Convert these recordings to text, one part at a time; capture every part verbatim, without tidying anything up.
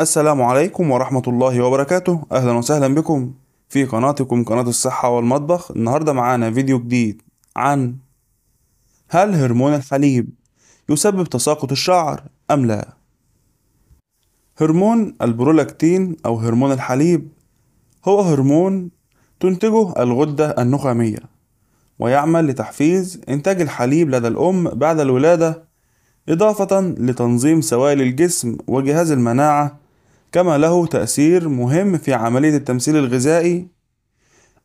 السلام عليكم ورحمة الله وبركاته. أهلا وسهلا بكم في قناتكم قناة الصحة والمطبخ. النهاردة معانا فيديو جديد عن هل هرمون الحليب يسبب تساقط الشعر أم لا. هرمون البرولاكتين أو هرمون الحليب هو هرمون تنتجه الغدة النخامية، ويعمل لتحفيز إنتاج الحليب لدى الأم بعد الولادة، إضافة لتنظيم سوائل الجسم وجهاز المناعة، كما له تأثير مهم في عملية التمثيل الغذائي.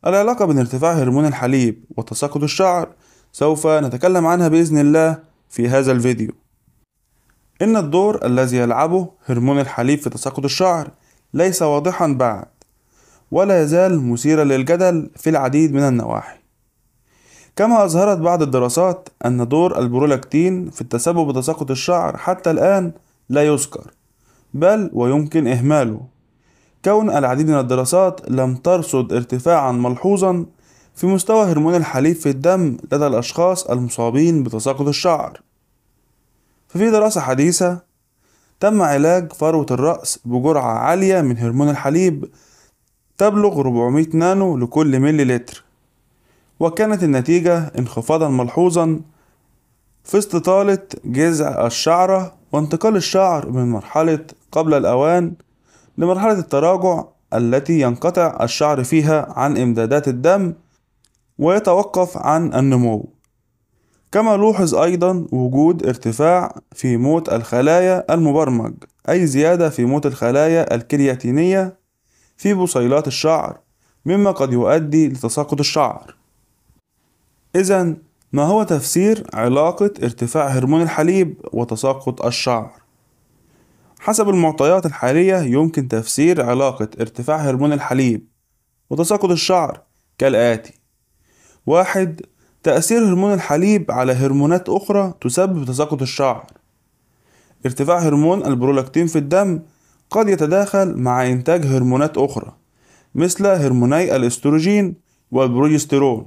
العلاقة بين ارتفاع هرمون الحليب وتساقط الشعر سوف نتكلم عنها بإذن الله في هذا الفيديو. إن الدور الذي يلعبه هرمون الحليب في تساقط الشعر ليس واضحا بعد، ولا يزال مثيرا للجدل في العديد من النواحي. كما أظهرت بعض الدراسات أن دور البرولاكتين في التسبب بتساقط الشعر حتى الآن لا يذكر، بل ويمكن إهماله، كون العديد من الدراسات لم ترصد ارتفاعا ملحوظا في مستوى هرمون الحليب في الدم لدى الأشخاص المصابين بتساقط الشعر. ففي دراسة حديثة تم علاج فروة الرأس بجرعة عالية من هرمون الحليب تبلغ أربعمائة نانو لكل ملي لتر، وكانت النتيجة انخفاضا ملحوظا في استطالة جذع الشعرة وانتقال الشعر من مرحلة قبل الأوان لمرحلة التراجع التي ينقطع الشعر فيها عن إمدادات الدم ويتوقف عن النمو. كما لوحظ أيضا وجود ارتفاع في موت الخلايا المبرمج، أي زيادة في موت الخلايا الكرياتينية في بصيلات الشعر، مما قد يؤدي لتساقط الشعر. إذن ما هو تفسير علاقة ارتفاع هرمون الحليب وتساقط الشعر؟ حسب المعطيات الحالية يمكن تفسير علاقة ارتفاع هرمون الحليب وتساقط الشعر كالآتي: واحد تأثير هرمون الحليب على هرمونات أخرى تسبب تساقط الشعر. ارتفاع هرمون البرولاكتين في الدم قد يتداخل مع إنتاج هرمونات أخرى مثل هرموني الأستروجين والبروجسترون،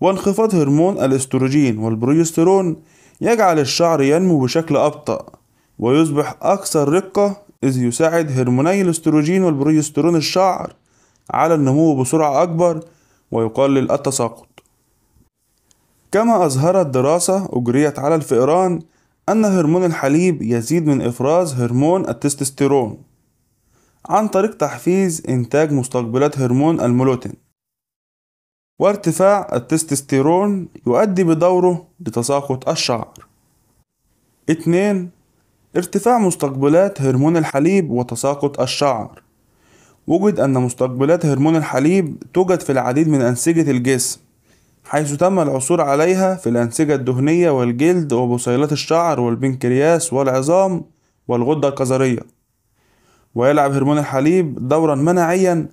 وانخفاض هرمون الاستروجين والبروجسترون يجعل الشعر ينمو بشكل أبطأ ويصبح أكثر رقة، إذ يساعد هرموني الاستروجين والبروجسترون الشعر على النمو بسرعة أكبر ويقلل التساقط. كما أظهرت دراسة أجريت على الفئران أن هرمون الحليب يزيد من إفراز هرمون التستوستيرون عن طريق تحفيز إنتاج مستقبلات هرمون الميلاتونين، وارتفاع التستوستيرون يؤدي بدوره لتساقط الشعر. اتنين ارتفاع مستقبلات هرمون الحليب وتساقط الشعر. وجد أن مستقبلات هرمون الحليب توجد في العديد من أنسجة الجسم، حيث تم العثور عليها في الأنسجة الدهنية والجلد وبصيلات الشعر والبنكرياس والعظام والغدة الكظرية. ويلعب هرمون الحليب دورا مناعيا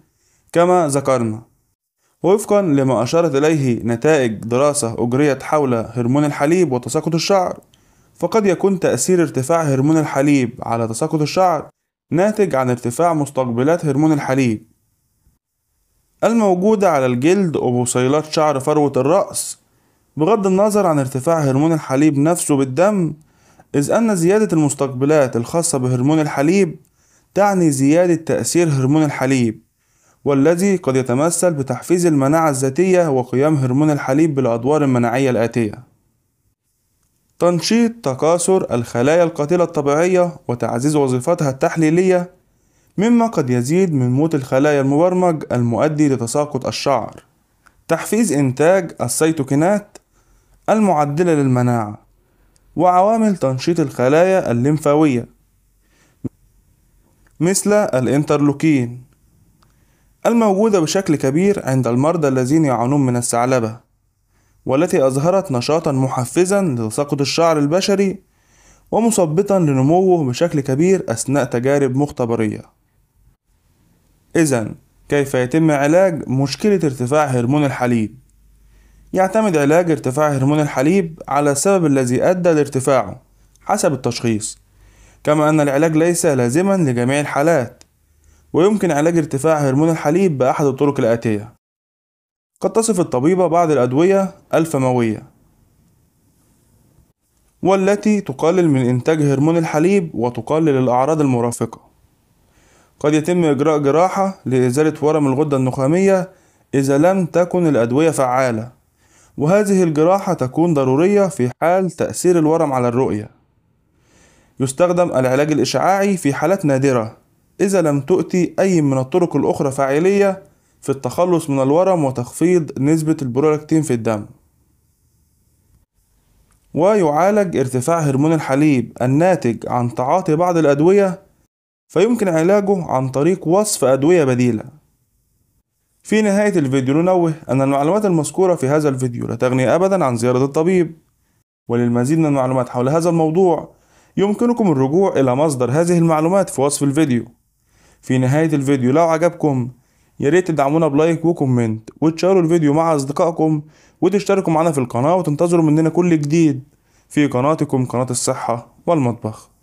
كما ذكرنا. ووفقا لما أشارت إليه نتائج دراسة أجريت حول هرمون الحليب وتساقط الشعر، فقد يكون تأثير ارتفاع هرمون الحليب على تساقط الشعر ناتج عن ارتفاع مستقبلات هرمون الحليب الموجودة على الجلد وبصيلات شعر فروة الرأس، بغض النظر عن ارتفاع هرمون الحليب نفسه بالدم، إذ أن زيادة المستقبلات الخاصة بهرمون الحليب تعني زيادة تأثير هرمون الحليب، والذي قد يتمثل بتحفيز المناعة الذاتية وقيام هرمون الحليب بالأدوار المناعية الآتية: تنشيط تكاثر الخلايا القاتلة الطبيعية وتعزيز وظيفتها التحليلية، مما قد يزيد من موت الخلايا المبرمج المؤدي لتساقط الشعر. تحفيز إنتاج السيتوكينات المعدلة للمناعة وعوامل تنشيط الخلايا الليمفاوية مثل الانترلوكين الموجودة بشكل كبير عند المرضى الذين يعانون من الثعلبة، والتي أظهرت نشاطا محفزا لتساقط الشعر البشري ومثبطا لنموه بشكل كبير أثناء تجارب مختبرية. إذن كيف يتم علاج مشكلة ارتفاع هرمون الحليب؟ يعتمد علاج ارتفاع هرمون الحليب على السبب الذي أدى لارتفاعه حسب التشخيص، كما أن العلاج ليس لازما لجميع الحالات، ويمكن علاج ارتفاع هرمون الحليب بأحد الطرق الآتية. قد تصف الطبيبة بعض الأدوية الفموية والتي تقلل من إنتاج هرمون الحليب وتقلل الأعراض المرافقة. قد يتم إجراء جراحة لإزالة ورم الغدة النخامية إذا لم تكن الأدوية فعالة، وهذه الجراحة تكون ضرورية في حال تأثير الورم على الرؤية. يستخدم العلاج الإشعاعي في حالات نادرة إذا لم تؤتي أي من الطرق الأخرى فاعلية في التخلص من الورم وتخفيض نسبة البرولاكتين في الدم. ويعالج ارتفاع هرمون الحليب الناتج عن تعاطي بعض الأدوية، فيمكن علاجه عن طريق وصف أدوية بديلة. في نهاية الفيديو ننوه أن المعلومات المذكورة في هذا الفيديو لا تغني أبدا عن زيارة الطبيب، وللمزيد من المعلومات حول هذا الموضوع يمكنكم الرجوع إلى مصدر هذه المعلومات في وصف الفيديو. في نهاية الفيديو لو عجبكم ياريت تدعمونا بلايك وكومنت وتشاركوا الفيديو مع أصدقائكم وتشتركوا معنا في القناة وتنتظروا مننا كل جديد في قناتكم قناة الصحة والمطبخ.